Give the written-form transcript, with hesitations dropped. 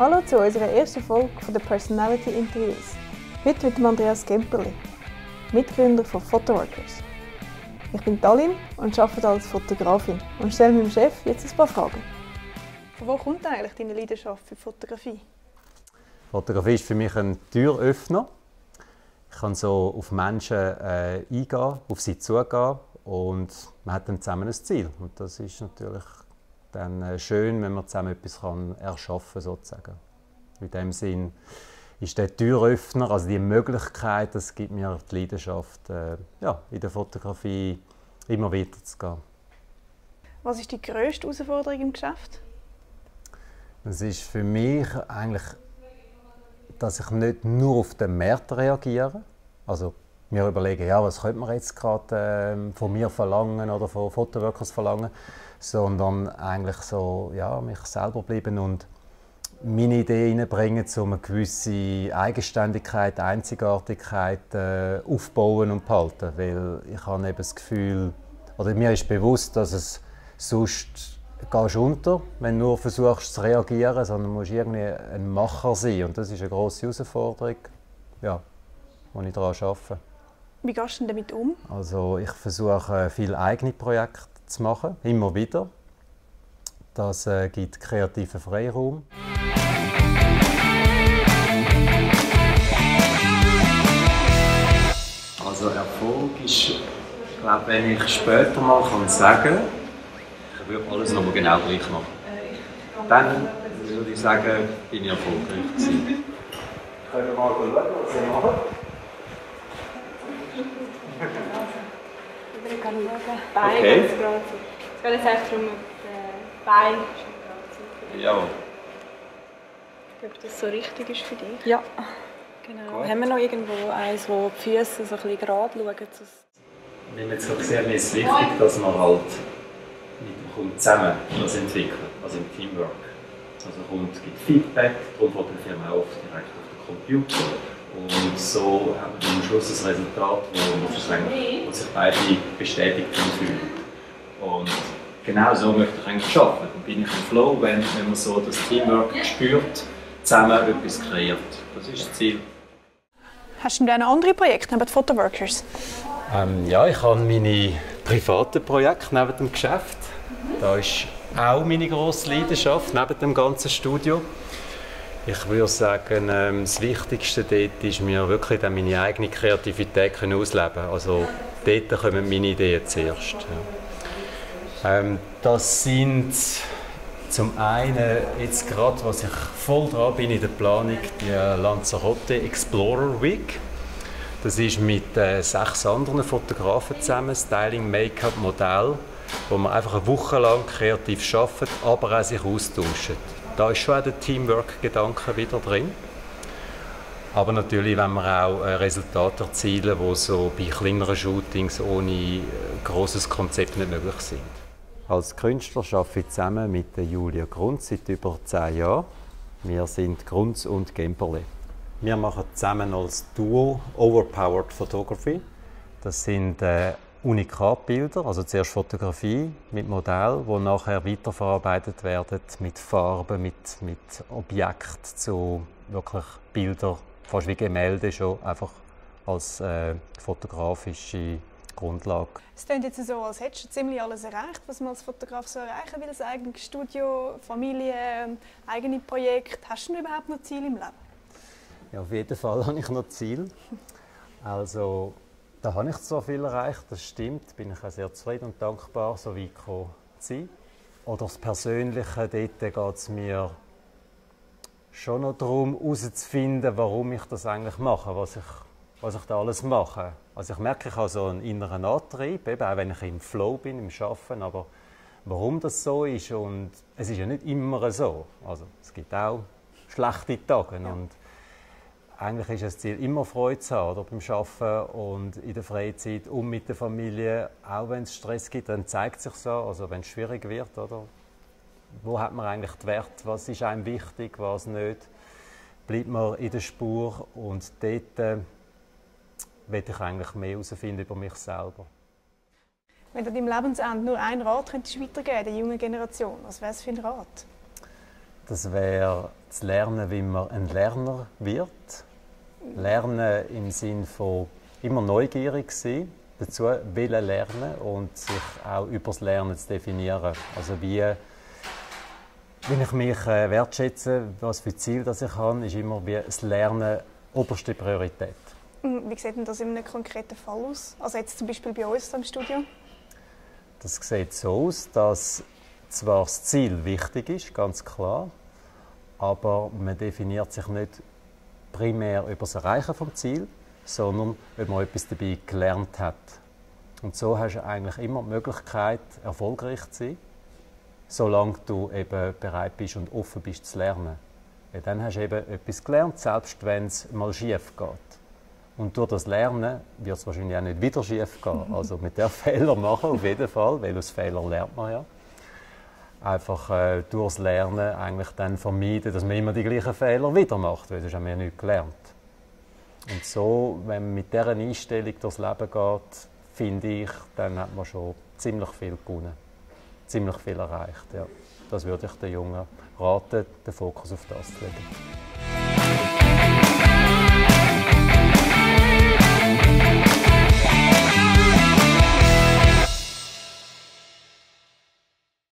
Hallo zu unserer ersten Folge von den Personality Interviews. Heute mit Andreas Gemperle, Mitgründer von Photoworkers. Ich bin Talin und arbeite als Fotografin und stelle meinem Chef jetzt ein paar Fragen. Von wo kommt eigentlich deine Leidenschaft für Fotografie? Fotografie ist für mich ein Türöffner. Ich kann so auf Menschen eingehen, auf sie zugehen und man hat dann zusammen ein Ziel. Und das ist natürlich dann schön, wenn man zusammen etwas erschaffen kann, sozusagen. In dem Sinn ist der Türöffner, also die Möglichkeit, das gibt mir die Leidenschaft, in der Fotografie immer weiter zu gehen. Was ist die grösste Herausforderung im Geschäft? Das ist für mich eigentlich, dass ich nicht nur auf den Markt reagiere. Also mir überlegen, ja, was könnte man jetzt gerade von mir verlangen oder von Photoworkers verlangen, sondern eigentlich so, ja, mich selber bleiben und meine Ideen hineinbringen, um eine gewisse Eigenständigkeit, Einzigartigkeit aufbauen und behalten. Weil ich habe eben das Gefühl, oder mir ist bewusst, dass es sonst gehst unter, wenn du nur versuchst zu reagieren, sondern musst irgendwie ein Macher sein. Und das ist eine grosse Herausforderung, ja, wo ich daran arbeite. Wie gehst du damit um? Also ich versuche, viele eigene Projekte zu machen, immer wieder. Das gibt kreativen Freiraum. Also Erfolg ist, glaube, wenn ich später mal sagen kann, ich würde alles nochmal genau gleich machen. Dann würde ich sagen, bin ich erfolgreich gewesen. Können wir mal schauen, was ich mache? Ich kann nicht schauen. Beine ganz gerade. Es geht jetzt einfach darum, die Beine ganz gerade. Jawohl. Ob das so richtig ist für dich? Ja. Genau. Gut. Haben wir noch irgendwo eins, wo die Füße so ein bisschen gerade schauen? Wie man so gesehen hat, ist es wichtig, dass man halt mit dem Kunden zusammen das entwickelt, also im Teamwork. Also der Kunde gibt Feedback, darum fotografieren wir auch direkt auf den Computer. Und so haben wir am Schluss ein Resultat, wo sich beide bestätigt fühlen. Und genau so möchte ich eigentlich arbeiten. Dann bin ich im Flow, wenn man so das Teamwork spürt, zusammen etwas kreiert. Das ist das Ziel. Hast du denn noch andere Projekte neben den Photoworkers? Ja, ich habe meine privaten Projekte neben dem Geschäft. Da ist auch meine grosse Leidenschaft neben dem ganzen Studio. Ich würde sagen, das Wichtigste dort ist mir wirklich, meine eigene Kreativität ausleben können. Also dort kommen meine Ideen zuerst. Das sind zum einen, jetzt gerade, was ich voll dran bin in der Planung, die Lanzarote Explorer Week. Das ist mit 6 anderen Fotografen zusammen, Styling, Make-up, Modell, wo man einfach eine Woche lang kreativ arbeitet, aber auch sich austauscht. Da ist schon auch der Teamwork-Gedanke wieder drin. Aber natürlich wollen wir auch Resultate erzielen, die so bei kleineren Shootings ohne grosses Konzept nicht möglich sind. Als Künstler arbeite ich zusammen mit Julia Grunz seit über 10 Jahren. Wir sind Grunz und Gemperle. Wir machen zusammen als Duo Overpowered Photography. Das sind Unikatbilder, also zuerst Fotografie mit Modell, die nachher weiterverarbeitet werden mit Farben, mit Objekten zu wirklich Bildern, fast wie Gemälde schon, einfach als fotografische Grundlage. Es klingt jetzt so, als hättest du ziemlich alles erreicht, was man als Fotograf so erreichen will, das eigene Studio, Familie, eigene Projekte. Hast du denn überhaupt noch Ziele im Leben? Ja, auf jeden Fall habe ich noch Ziele. Also, da habe ich so viel erreicht, das stimmt. Bin ich auch sehr zufrieden und dankbar, so weit gekommen zu sein. Oder das Persönliche, dort geht es mir schon noch darum, herauszufinden, warum ich das eigentlich mache, was ich da alles mache. Also ich merke, ich habe so einen inneren Antrieb, eben auch wenn ich im Flow bin, im Arbeiten, aber warum das so ist, und es ist ja nicht immer so. Also es gibt auch schlechte Tage. Ja. Und eigentlich ist das Ziel, immer Freude zu haben, oder beim Arbeiten und in der Freizeit und mit der Familie. Auch wenn es Stress gibt, dann zeigt es sich so, also wenn es schwierig wird. Oder? Wo hat man eigentlich den Wert, was ist einem wichtig, was nicht? Bleibt man in der Spur, und dort will ich eigentlich mehr herausfinden über mich selber. Wenn du deinem Lebensende nur einen Rat könntest weitergeben, der jungen Generation, was wäre es für ein Rat? Das wäre zu lernen, wie man ein Lerner wird. Lernen im Sinne von immer neugierig sein, dazu wollen lernen und sich auch über das Lernen zu definieren. Also wie ich mich wertschätze, was für Ziel das ich habe, ist immer wie das Lernen oberste Priorität. Wie sieht denn das in einem konkreten Fall aus? Also jetzt zum Beispiel bei uns im Studio? Das sieht so aus, dass zwar das Ziel wichtig ist, ganz klar, aber man definiert sich nicht primär über das Erreichen des Ziels, sondern ob man etwas dabei gelernt hat. Und so hast du eigentlich immer die Möglichkeit, erfolgreich zu sein, solange du eben bereit bist und offen bist zu lernen. Ja, dann hast du eben etwas gelernt, selbst wenn es mal schief geht. Und durch das Lernen wird es wahrscheinlich auch nicht wieder schief gehen. Also man darf Fehler machen, auf jeden Fall, weil aus Fehlern lernt man ja. Einfach durchs Lernen eigentlich dann vermeiden, dass man immer die gleichen Fehler wieder macht, weil sonst haben wir ja nichts gelernt. Und so, wenn man mit dieser Einstellung durchs Leben geht, finde ich, dann hat man schon ziemlich viel gewonnen, ziemlich viel erreicht. Ja. Das würde ich den Jungen raten, den Fokus auf das zu legen.